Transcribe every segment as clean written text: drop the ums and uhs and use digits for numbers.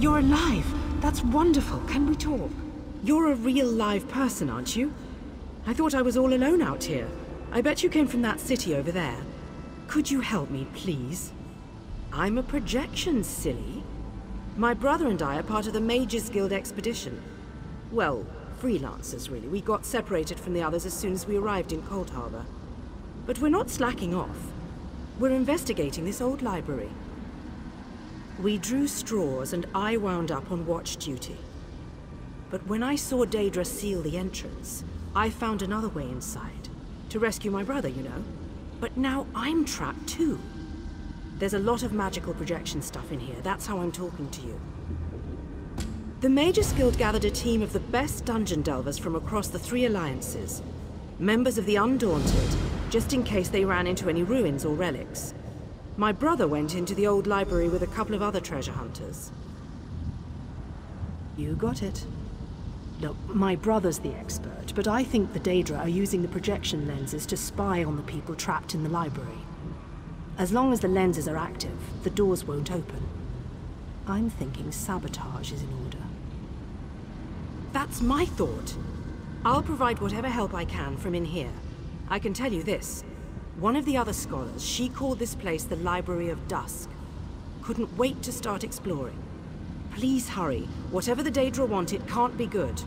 You're alive. That's wonderful. Can we talk? You're a real live person, aren't you? I thought I was all alone out here. I bet you came from that city over there. Could you help me, please? I'm a projection, silly. My brother and I are part of the Mages Guild expedition. Well, freelancers, really. We got separated from the others as soon as we arrived in Cold Harbour. But we're not slacking off. We're investigating this old library. We drew straws and I wound up on watch duty. But when I saw Daedra seal the entrance, I found another way inside. To rescue my brother, you know. But now I'm trapped too. There's a lot of magical projection stuff in here. That's how I'm talking to you. The Mages Guild gathered a team of the best dungeon delvers from across the three alliances. Members of the Undaunted, just in case they ran into any ruins or relics. My brother went into the old library with a couple of other treasure hunters. You got it. Look, my brother's the expert, but I think the Daedra are using the projection lenses to spy on the people trapped in the library. As long as the lenses are active, the doors won't open. I'm thinking sabotage is in order. That's my thought. I'll provide whatever help I can from in here. I can tell you this. One of the other scholars, she called this place the Library of Dusk. Couldn't wait to start exploring. Please hurry. Whatever the Daedra want, it can't be good.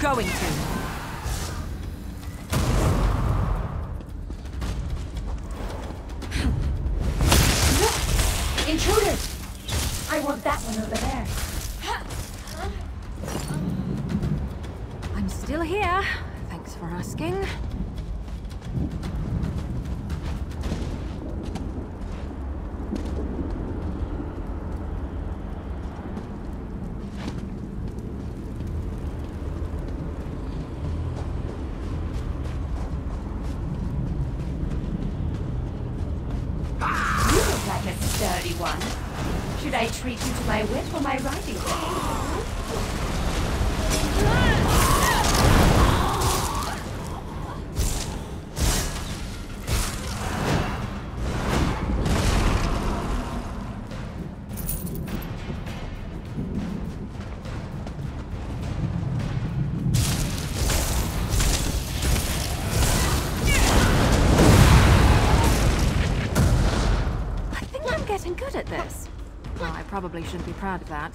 Going to. Intruders! I want that one over there. I'm still here. Thanks for asking. Probably shouldn't be proud of that.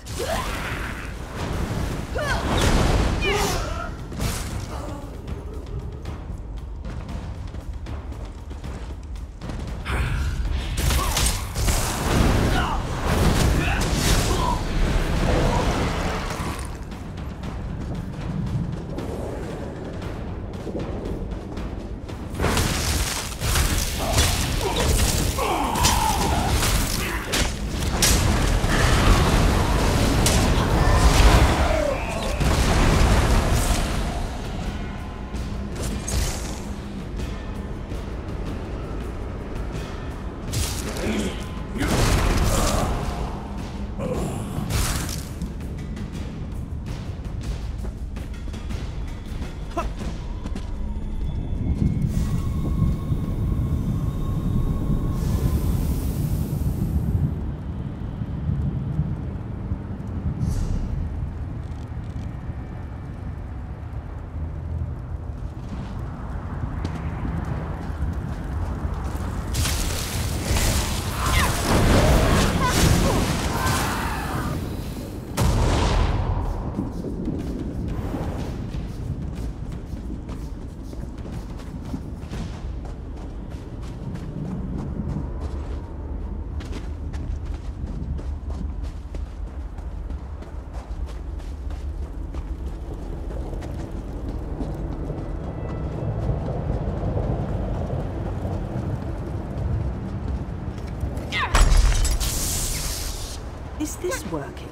Is this working?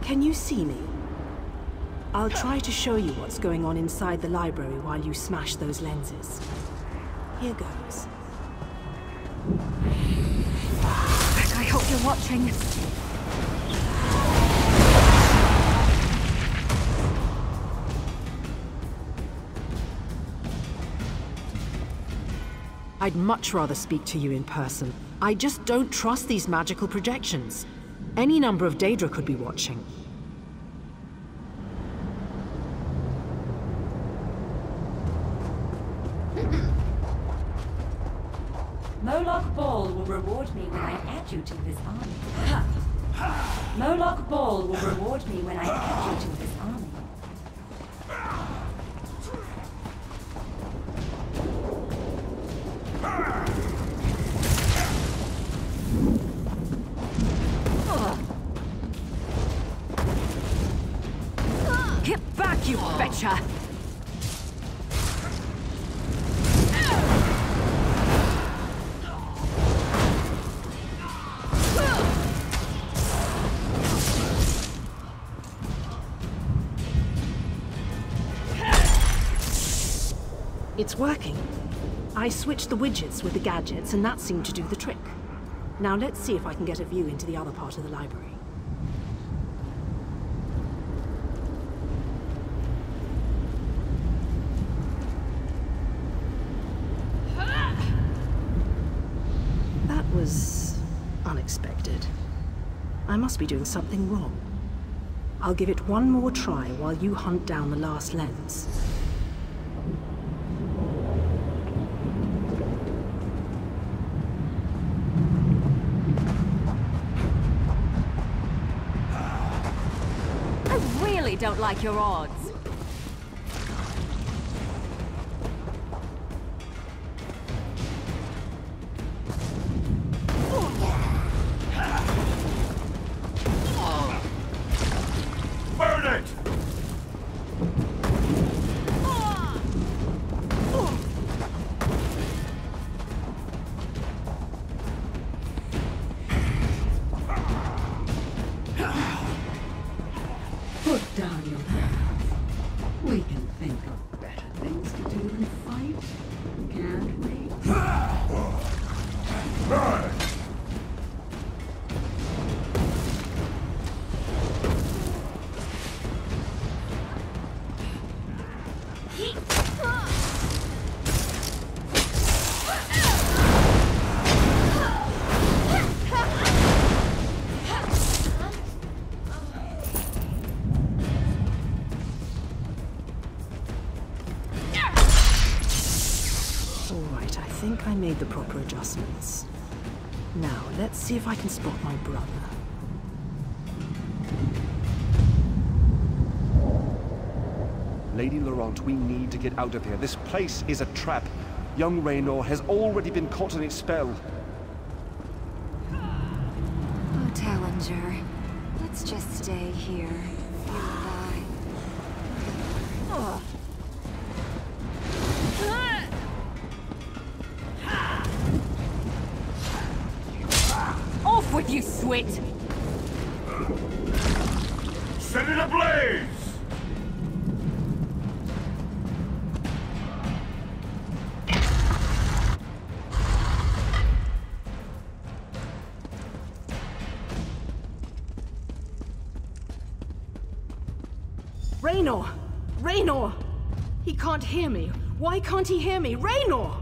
Can you see me? I'll try to show you what's going on inside the library while you smash those lenses. Here goes. I hope you're watching. I'd much rather speak to you in person. I just don't trust these magical projections. Any number of Daedra could be watching. Molag Baal will reward me when I add you to this army. Molag Baal will reward me when I add you to this army. Get back, you betcha! It's working. I switched the widgets with the gadgets, and that seemed to do the trick. Now let's see if I can get a view into the other part of the library. That was unexpected. I must be doing something wrong. I'll give it one more try while you hunt down the last lens. Don't like your odds. I made the proper adjustments. Now, let's see if I can spot my brother. Lady Laurent, we need to get out of here. This place is a trap. Young Raynor has already been caught in its spell. Oh, Tellinger, let's just stay here. You and I. Oh. With you, swit! Set it ablaze! Raynor! Raynor! He can't hear me. Why can't he hear me? Raynor!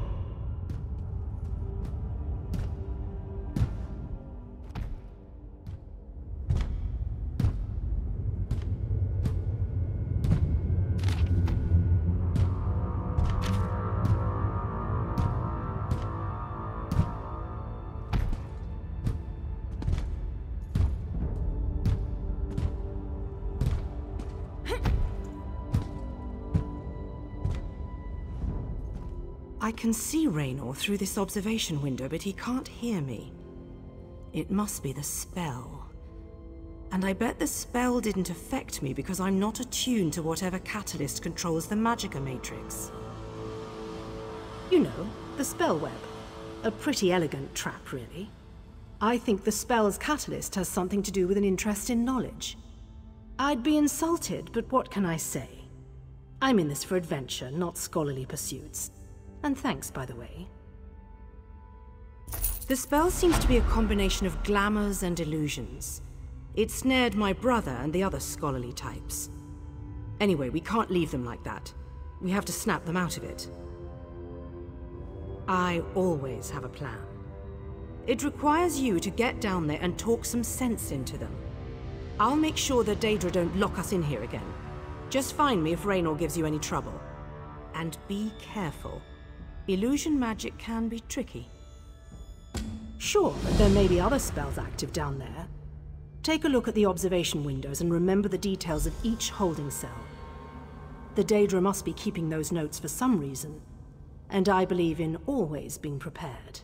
I can see Raynor through this observation window, but he can't hear me. It must be the spell. And I bet the spell didn't affect me because I'm not attuned to whatever catalyst controls the Magicka Matrix. You know, the spell web. A pretty elegant trap, really. I think the spell's catalyst has something to do with an interest in knowledge. I'd be insulted, but what can I say? I'm in this for adventure, not scholarly pursuits. And thanks, by the way. The spell seems to be a combination of glamours and illusions. It snared my brother and the other scholarly types. Anyway, we can't leave them like that. We have to snap them out of it. I always have a plan. It requires you to get down there and talk some sense into them. I'll make sure that Daedra don't lock us in here again. Just find me if Raynor gives you any trouble. And be careful. Illusion magic can be tricky. Sure, but there may be other spells active down there. Take a look at the observation windows and remember the details of each holding cell. The Daedra must be keeping those notes for some reason, and I believe in always being prepared.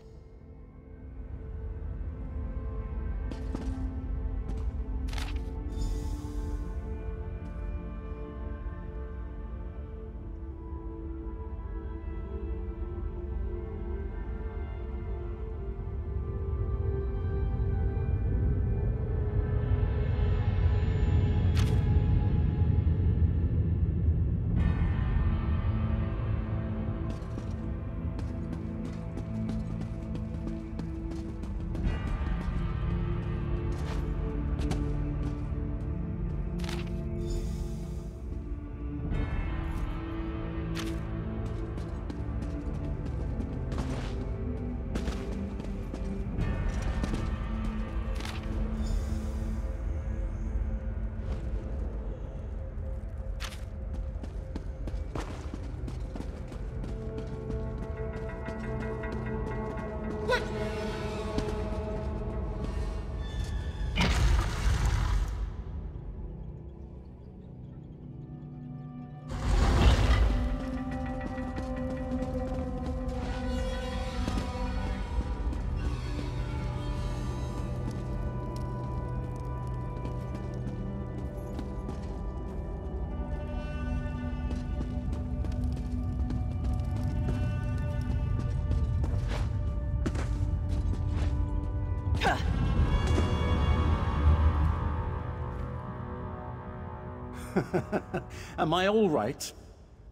Am I all right?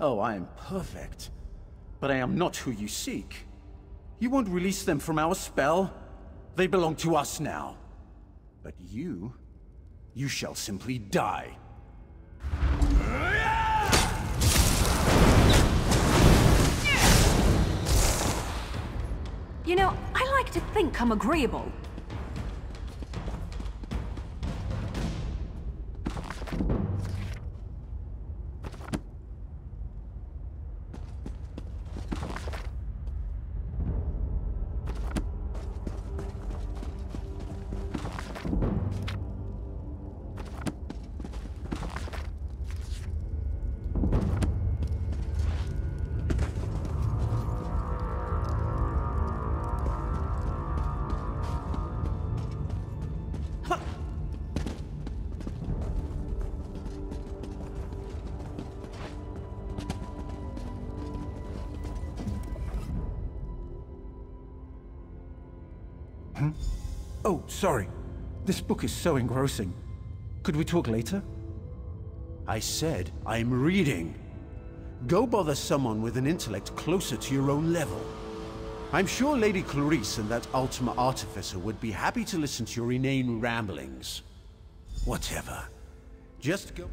Oh, I am perfect. But I am not who you seek. You won't release them from our spell. They belong to us now. But you shall simply die. You know, I like to think I'm agreeable. Oh, sorry. This book is so engrossing. Could we talk later? I said I'm reading. Go bother someone with an intellect closer to your own level. I'm sure Lady Clarice and that Ultima Artificer would be happy to listen to your inane ramblings. Whatever. Just go...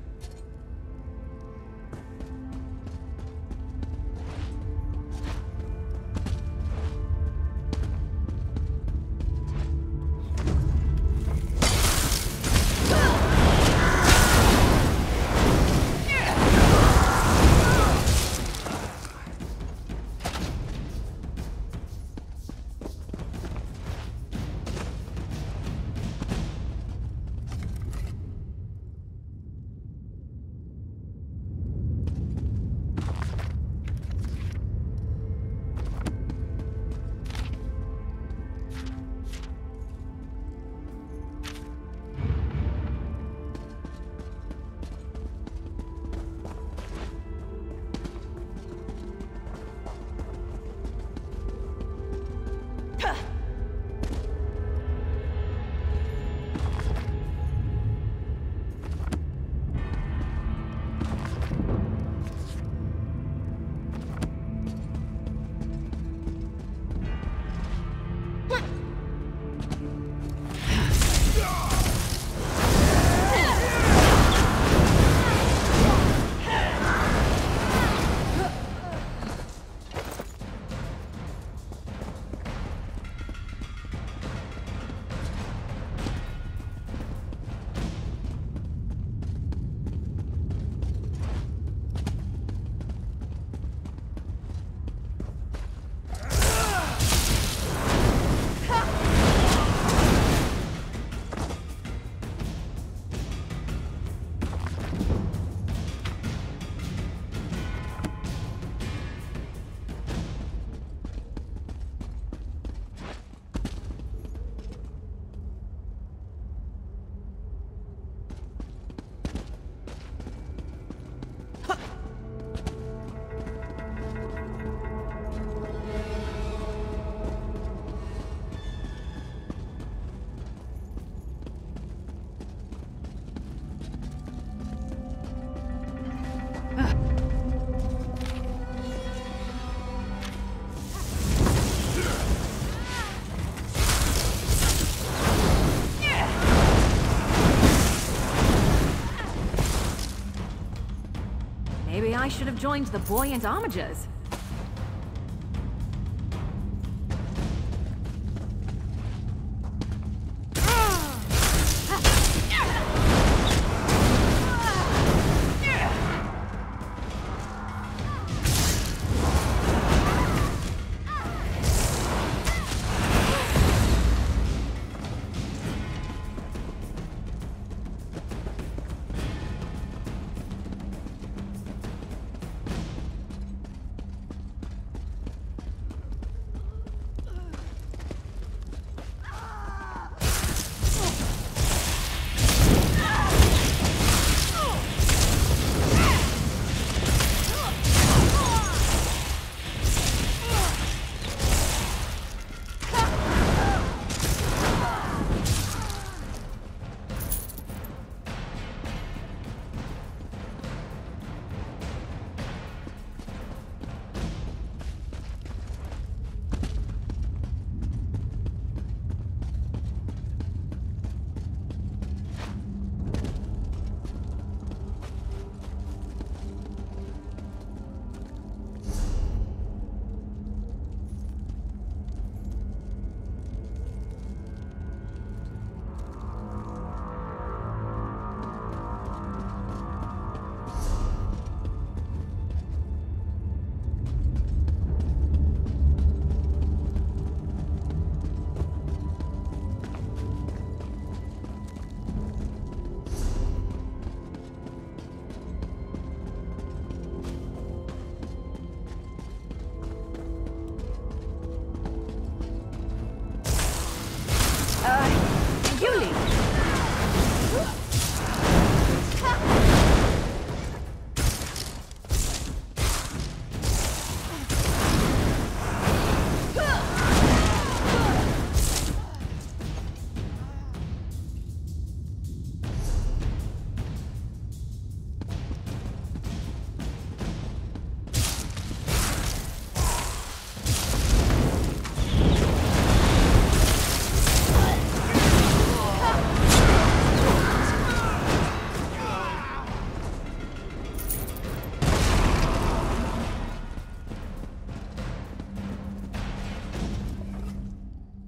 I should have joined the buoyant homages.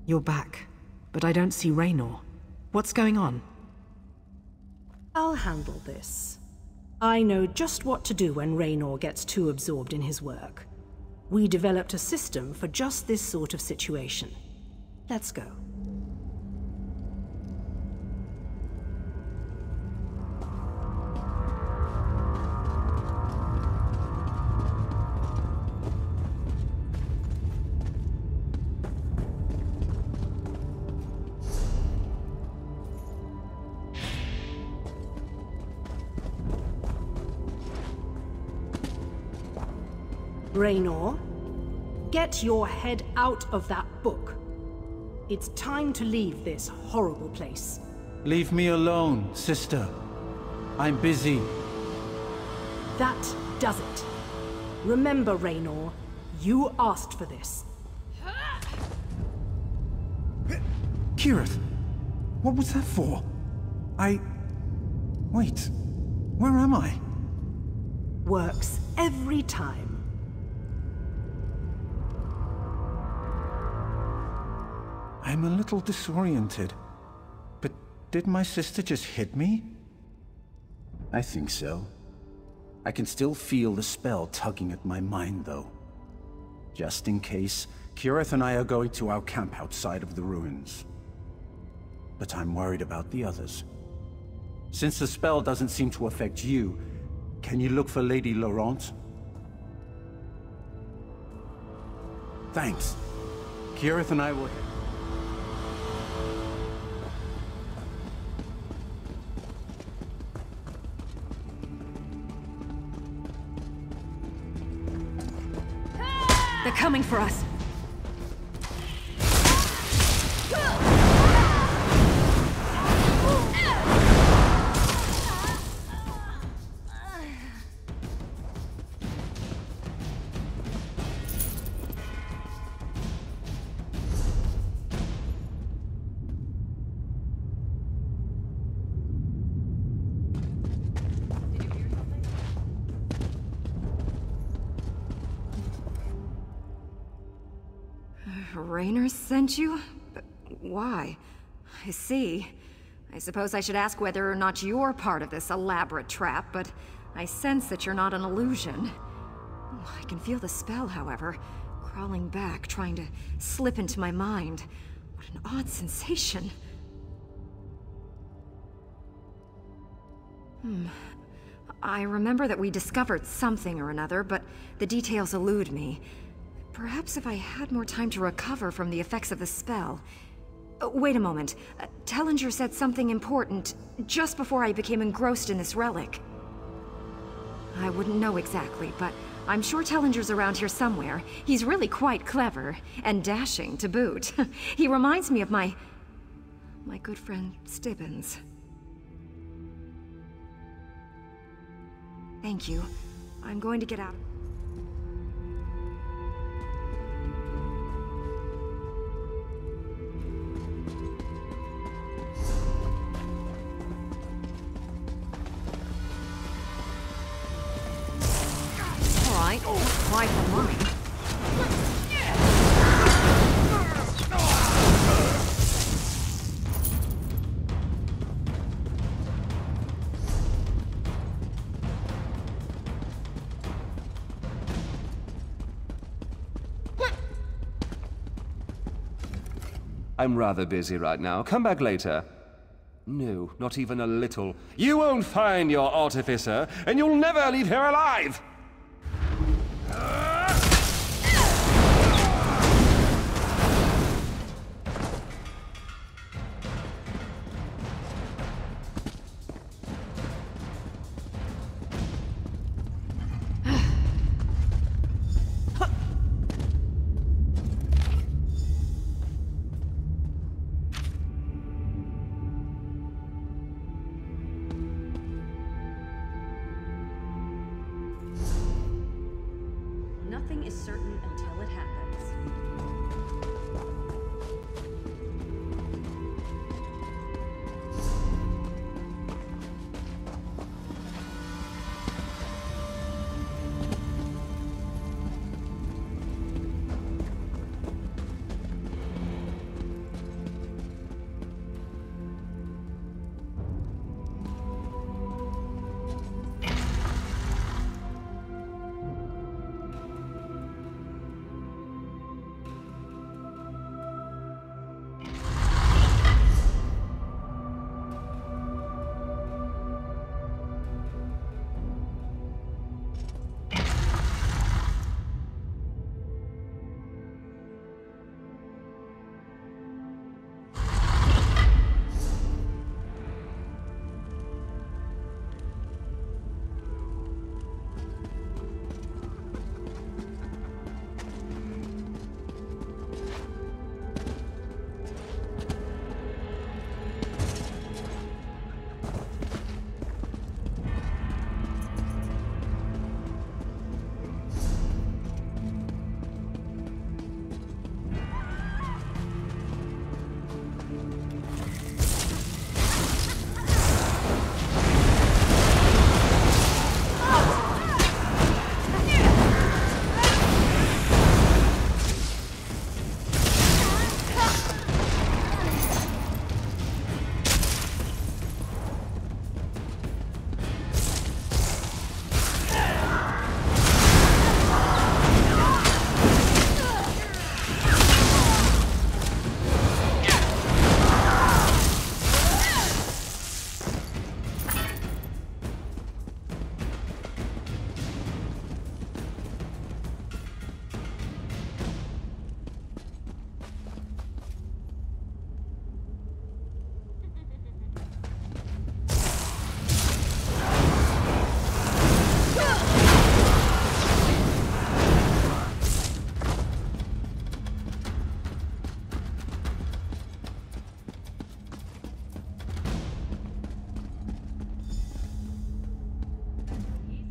You're back, but I don't see Raynor. What's going on? I'll handle this. I know just what to do when Raynor gets too absorbed in his work. We developed a system for just this sort of situation. Let's go. Raynor, get your head out of that book. It's time to leave this horrible place. Leave me alone, sister. I'm busy. That does it. Remember, Raynor, you asked for this. Kyreth, what was that for? Wait, where am I? Works every time. I'm a little disoriented, but did my sister just hit me? I think so. I can still feel the spell tugging at my mind, though. Just in case, Kyreth and I are going to our camp outside of the ruins. But I'm worried about the others. Since the spell doesn't seem to affect you, can you look for Lady Laurent? Thanks. Kyreth and I will... They're coming for us! Raynor sent you? But why? I see. I suppose I should ask whether or not you're part of this elaborate trap, but I sense that you're not an illusion. I can feel the spell, however, crawling back, trying to slip into my mind. What an odd sensation. I remember that we discovered something or another, but the details elude me. Perhaps if I had more time to recover from the effects of the spell. Wait a moment. Tellinger said something important just before I became engrossed in this relic. I wouldn't know exactly, but I'm sure Tellinger's around here somewhere. He's really quite clever, and dashing to boot. He reminds me of my good friend Stibbins. Thank you. I'm going to get out. Why for mine? I'm rather busy right now. Come back later. No, not even a little. You won't find your artificer, and you'll never leave here alive!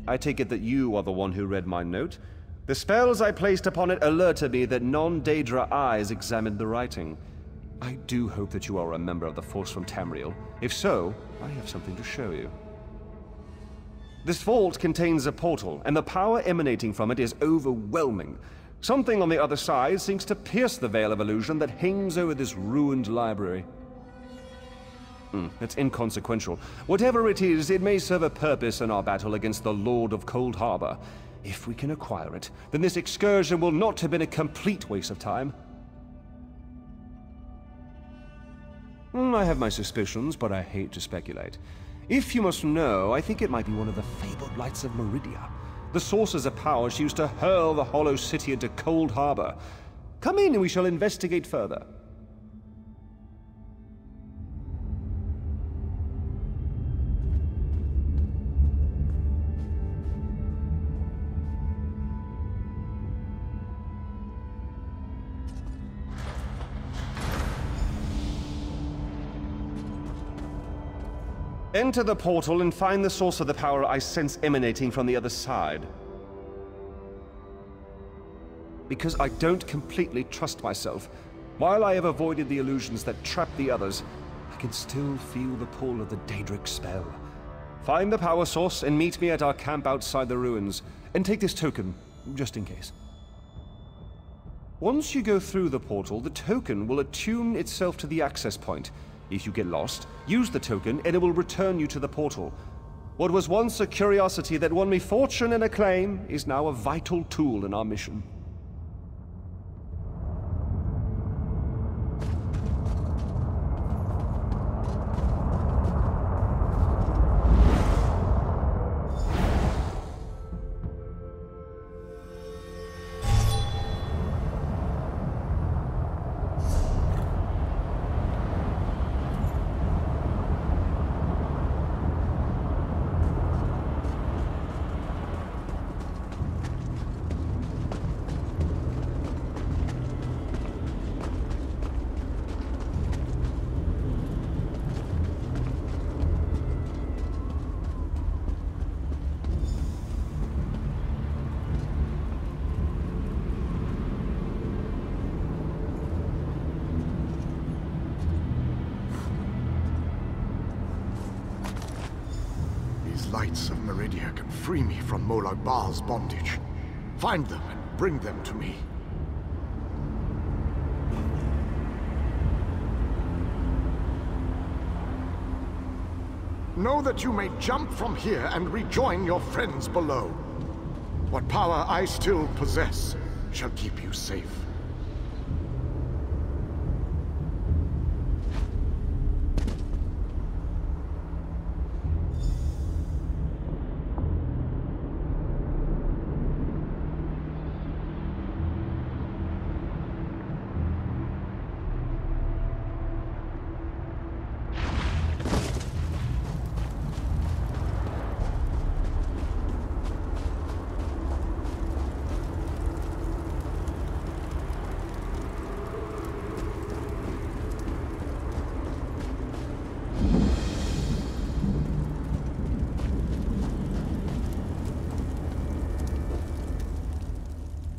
I take it that you are the one who read my note. The spells I placed upon it alerted me that non-Daedra eyes examined the writing. I do hope that you are a member of the force from Tamriel. If so, I have something to show you. This vault contains a portal, and the power emanating from it is overwhelming. Something on the other side seems to pierce the veil of illusion that hangs over this ruined library. It's inconsequential. Whatever it is, it may serve a purpose in our battle against the Lord of Cold Harbour. If we can acquire it, then this excursion will not have been a complete waste of time. I have my suspicions, but I hate to speculate. If you must know, I think it might be one of the fabled lights of Meridia. The sources of power she used to hurl the Hollow City into Cold Harbour. Come in and we shall investigate further. Enter the portal and find the source of the power I sense emanating from the other side. Because I don't completely trust myself, while I have avoided the illusions that trap the others, I can still feel the pull of the Daedric spell. Find the power source and meet me at our camp outside the ruins, and take this token, just in case. Once you go through the portal, the token will attune itself to the access point. If you get lost, use the token and it will return you to the portal. What was once a curiosity that won me fortune and acclaim is now a vital tool in our mission. Free me from Molag Baal's bondage. Find them and bring them to me. Know that you may jump from here and rejoin your friends below. What power I still possess shall keep you safe.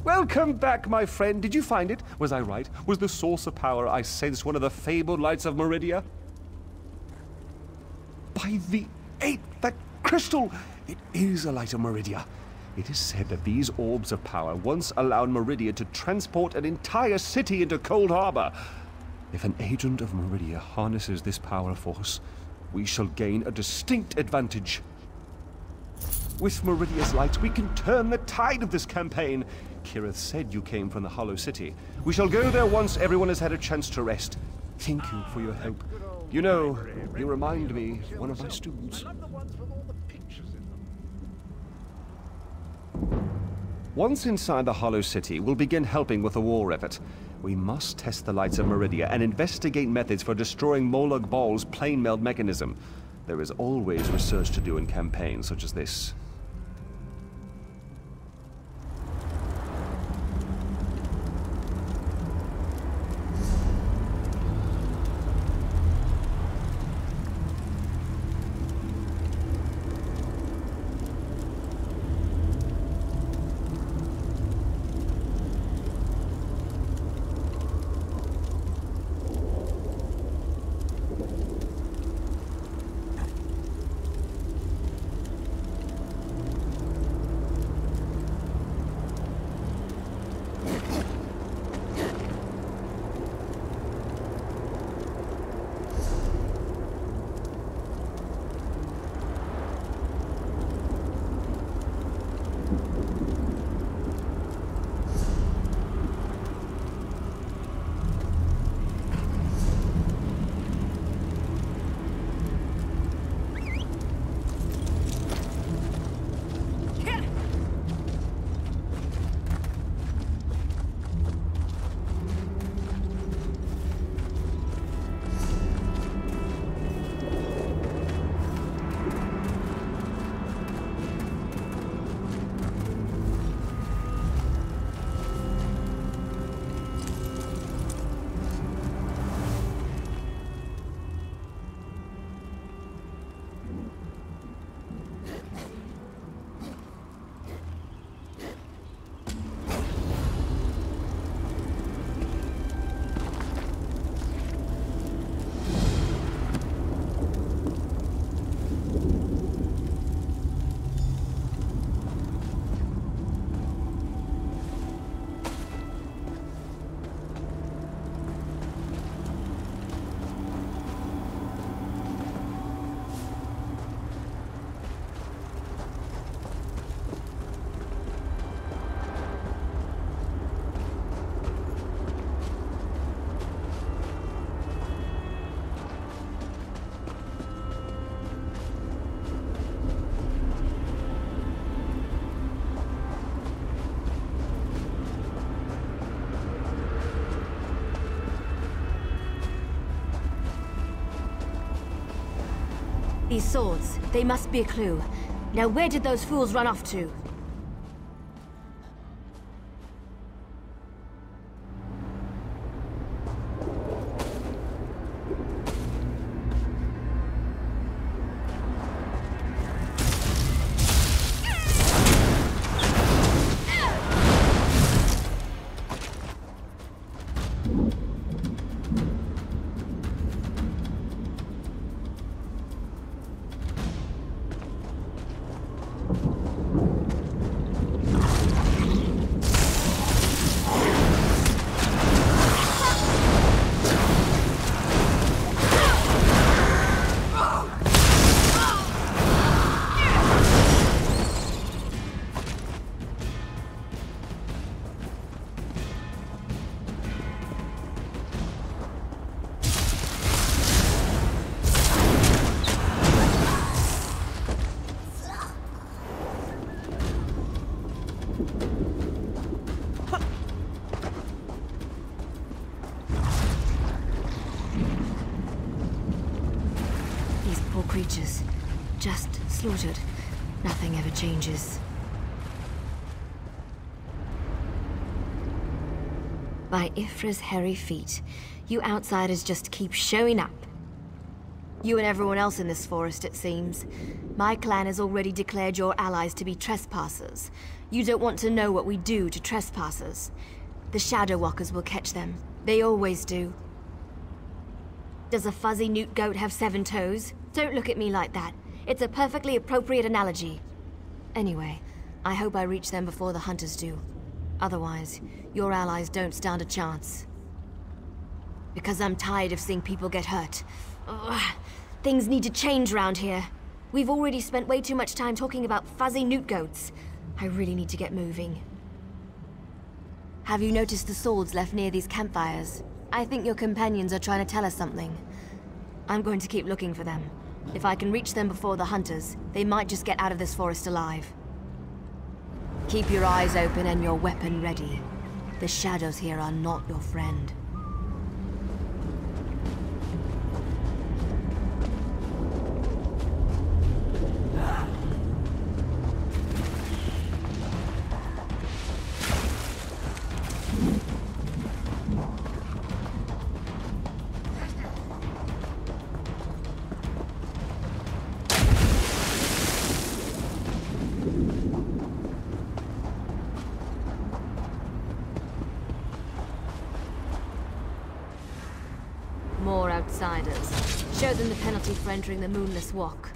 Welcome back, my friend. Did you find it? Was I right? Was the source of power I sensed one of the fabled lights of Meridia? By the ape, that crystal! It is a light of Meridia. It is said that these orbs of power once allowed Meridia to transport an entire city into Cold Harbour. If an agent of Meridia harnesses this power force, we shall gain a distinct advantage. With Meridia's light, we can turn the tide of this campaign. Kyreth said you came from the Hollow City. We shall go there once everyone has had a chance to rest. Thank you for your help. You know, you remind me of one of my students. Once inside the Hollow City, we'll begin helping with the war effort. We must test the lights of Meridia and investigate methods for destroying Molag Baal's plane meld mechanism. There is always research to do in campaigns such as this. These swords, they must be a clue. Now where did those fools run off to? Just slaughtered. Nothing ever changes. By Ifra's hairy feet, you outsiders just keep showing up. You and everyone else in this forest, it seems. My clan has already declared your allies to be trespassers. You don't want to know what we do to trespassers. The Shadow Walkers will catch them. They always do. Does a fuzzy newt goat have 7 toes? Don't look at me like that. It's a perfectly appropriate analogy. Anyway, I hope I reach them before the hunters do. Otherwise, your allies don't stand a chance. Because I'm tired of seeing people get hurt. Ugh. Things need to change around here. We've already spent way too much time talking about fuzzy newt goats. I really need to get moving. Have you noticed the swords left near these campfires? I think your companions are trying to tell us something. I'm going to keep looking for them. If I can reach them before the hunters, they might just get out of this forest alive. Keep your eyes open and your weapon ready. The shadows here are not your friend. Show them the penalty for entering the Moonless Walk.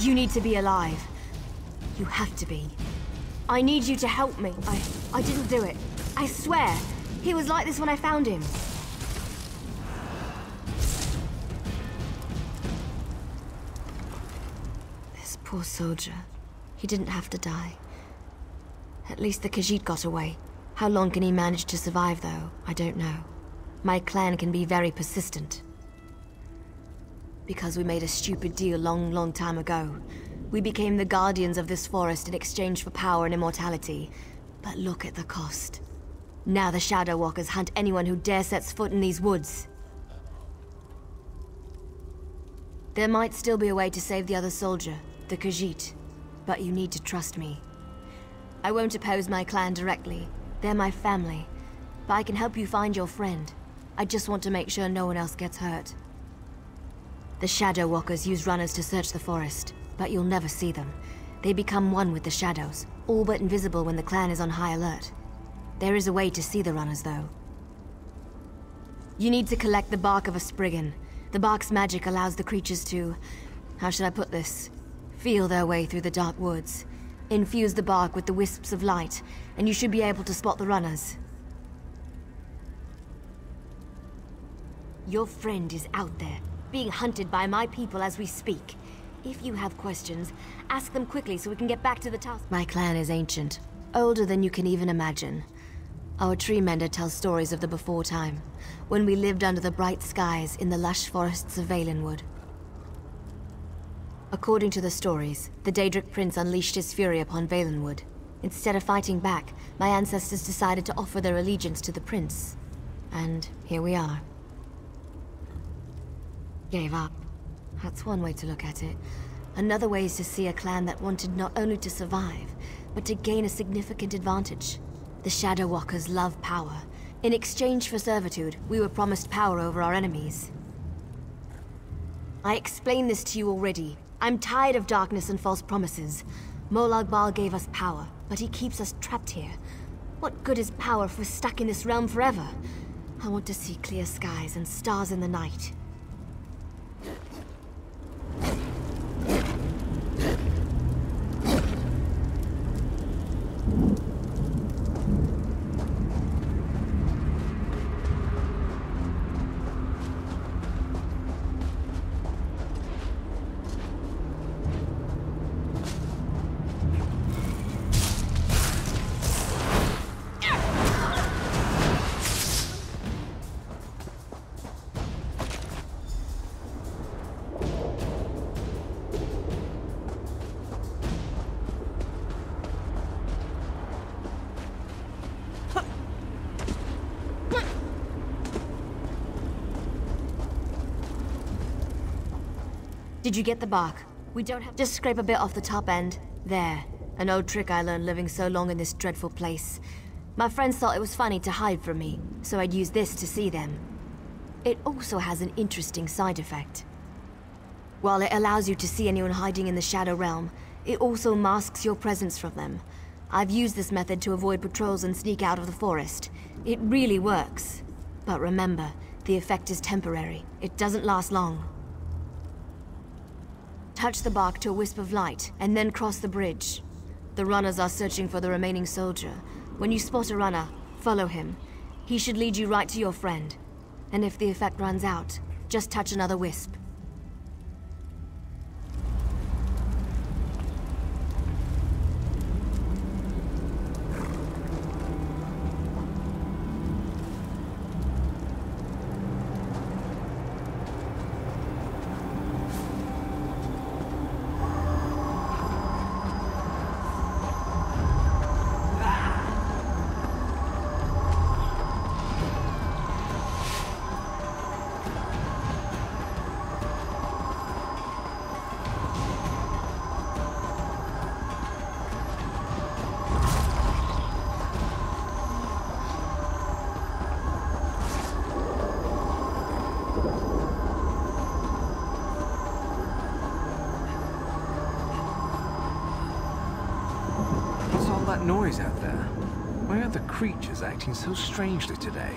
You need to be alive. You have to be. I need you to help me. I didn't do it. I swear. He was like this when I found him. This poor soldier. He didn't have to die. At least the Khajiit got away. How long can he manage to survive, though? I don't know. My clan can be very persistent. Because we made a stupid deal long time ago. We became the guardians of this forest in exchange for power and immortality. But look at the cost. Now the Shadow Walkers hunt anyone who dare sets foot in these woods. There might still be a way to save the other soldier, the Khajiit, but you need to trust me. I won't oppose my clan directly. They're my family, but I can help you find your friend. I just want to make sure no one else gets hurt. The Shadow Walkers use runners to search the forest, but you'll never see them. They become one with the shadows, all but invisible when the clan is on high alert. There is a way to see the runners, though. You need to collect the bark of a spriggan. The bark's magic allows the creatures to... how should I put this? Feel their way through the dark woods. Infuse the bark with the wisps of light, and you should be able to spot the runners. Your friend is out there, being hunted by my people as we speak. If you have questions, ask them quickly so we can get back to the task. My clan is ancient, older than you can even imagine. Our tree mender tells stories of the before time, when we lived under the bright skies in the lush forests of Valenwood. According to the stories, the Daedric Prince unleashed his fury upon Valenwood. Instead of fighting back, my ancestors decided to offer their allegiance to the Prince. And here we are. Gave up. That's one way to look at it. Another way is to see a clan that wanted not only to survive, but to gain a significant advantage. The Shadow Walkers love power. In exchange for servitude, we were promised power over our enemies. I explained this to you already. I'm tired of darkness and false promises. Molag Baal gave us power, but he keeps us trapped here. What good is power if we're stuck in this realm forever? I want to see clear skies and stars in the night. Did you get the bark? We don't have- Just scrape a bit off the top end. There. An old trick I learned living so long in this dreadful place. My friends thought it was funny to hide from me, so I'd use this to see them. It also has an interesting side effect. While it allows you to see anyone hiding in the Shadow Realm, it also masks your presence from them. I've used this method to avoid patrols and sneak out of the forest. It really works. But remember, the effect is temporary. It doesn't last long. Touch the bark to a wisp of light, and then cross the bridge. The runners are searching for the remaining soldier. When you spot a runner, follow him. He should lead you right to your friend. And if the effect runs out, just touch another wisp. Noise out there. Why are the creatures acting so strangely today?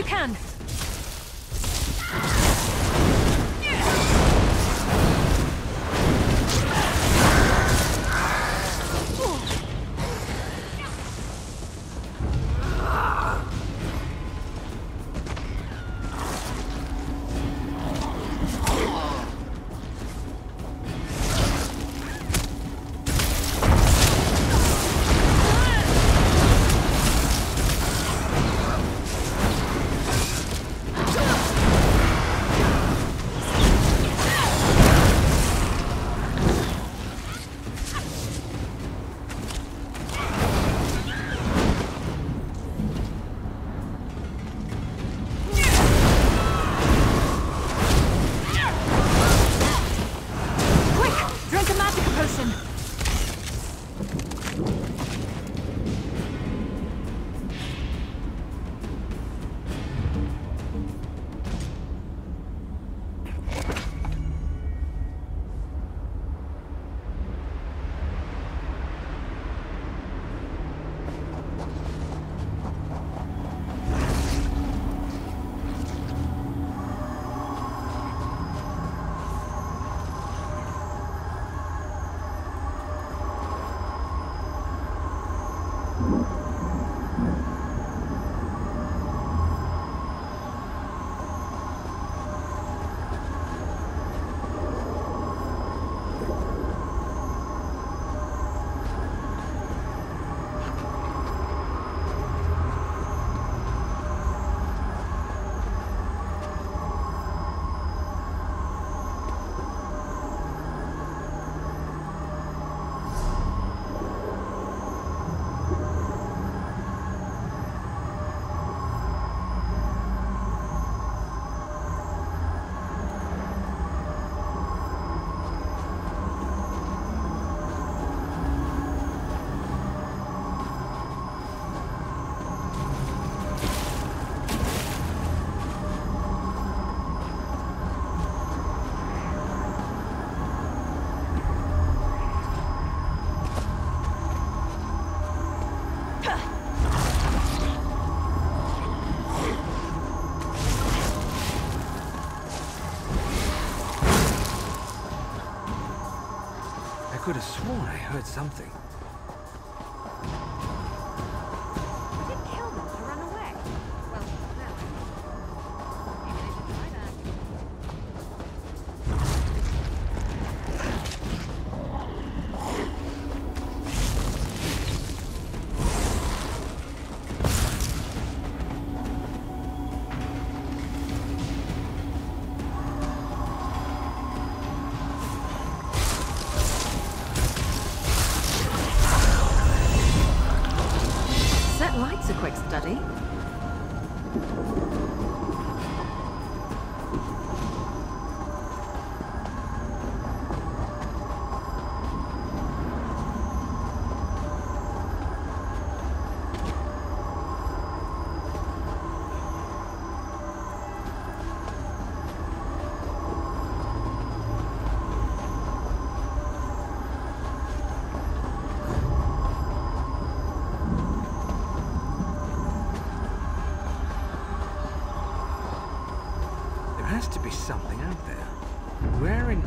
you can. I could have sworn I heard something.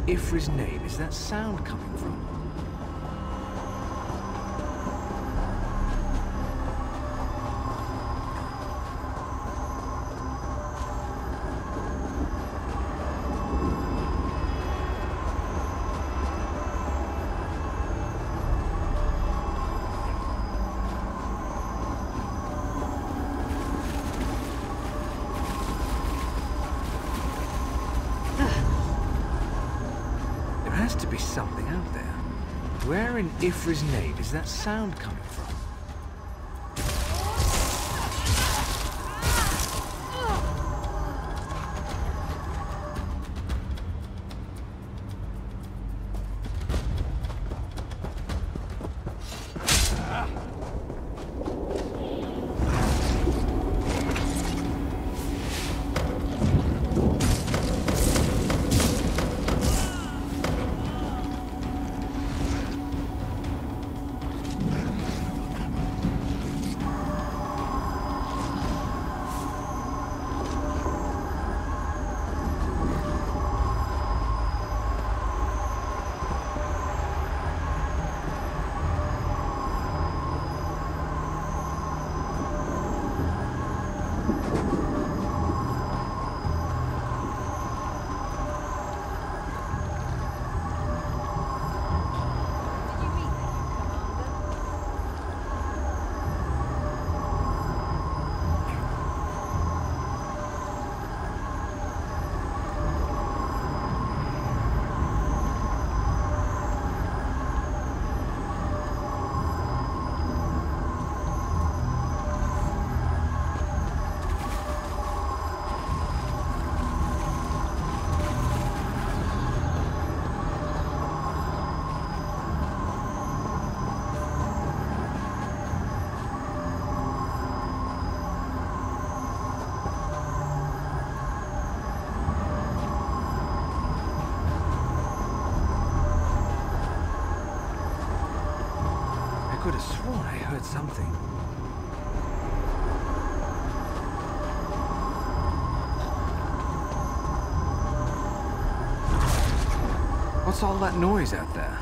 Ifra's name is that sound coming from? Where in Ifra's name is that sound coming from? swore I heard something. What's all that noise out there?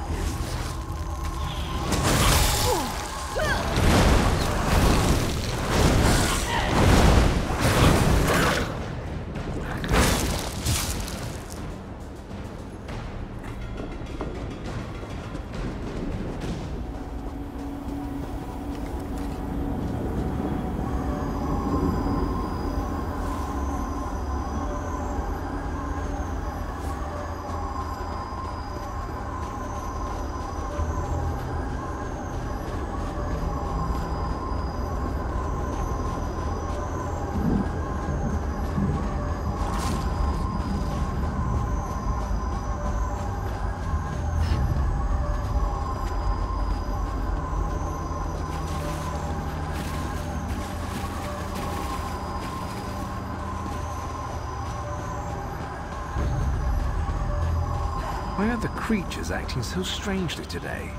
Why are the creatures acting so strangely today?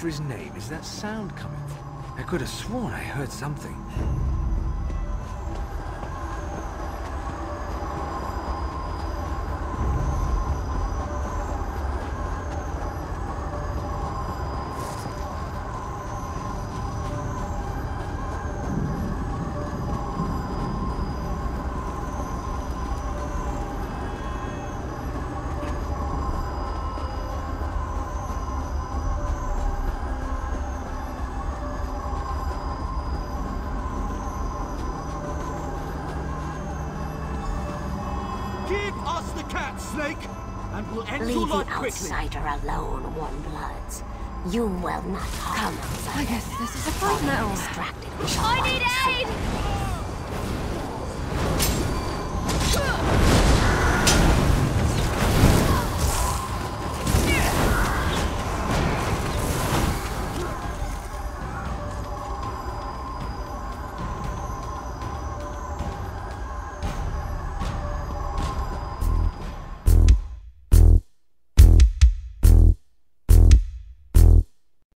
For his name, is that sound coming from? I could have sworn I heard something. Outsider alone, one bloods. You will not harm us. I guess this is a fight now. I need aid!